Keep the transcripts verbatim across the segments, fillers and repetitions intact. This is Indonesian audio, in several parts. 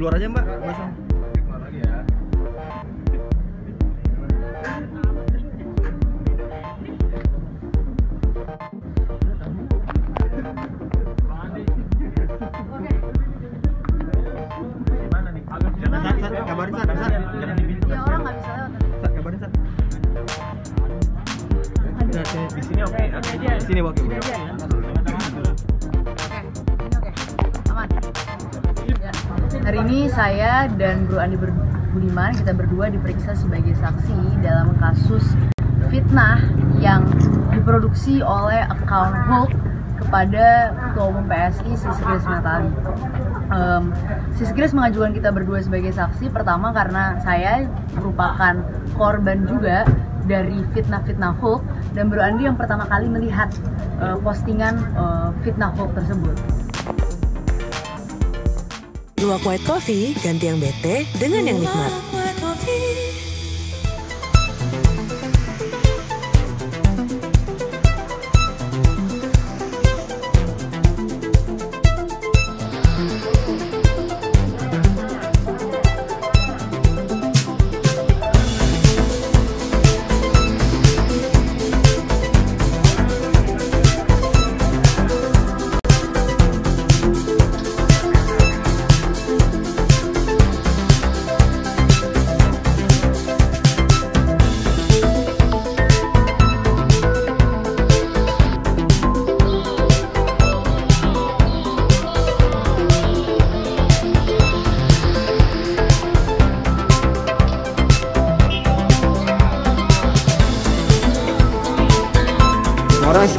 Keluar aja mbak, masuk. Keluar lagi ya. Gimana nih? Sat, sat, kabarin sat, sat. Jangan di pintu. Ya orang nggak bisa lewat. Sat, kabarin sat. Di sini oke, oke aja. Di sini oke. Hari ini saya dan Bro Andi Budiman, kita berdua diperiksa sebagai saksi dalam kasus fitnah yang diproduksi oleh akun Hulk kepada Ketua Umum P S I, Sis Grace Natali. Um, Sis Grace mengajukan kita berdua sebagai saksi, pertama karena saya merupakan korban juga dari fitnah-fitnah Hulk, dan Bro Andi yang pertama kali melihat uh, postingan uh, fitnah Hulk tersebut. Luak White Coffee, ganti yang bete dengan yang nikmat.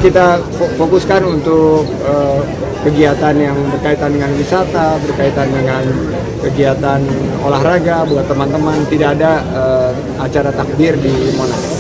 Kita fokuskan untuk uh, kegiatan yang berkaitan dengan wisata, berkaitan dengan kegiatan olahraga buat teman-teman. Tidak ada uh, acara takbir di Monas.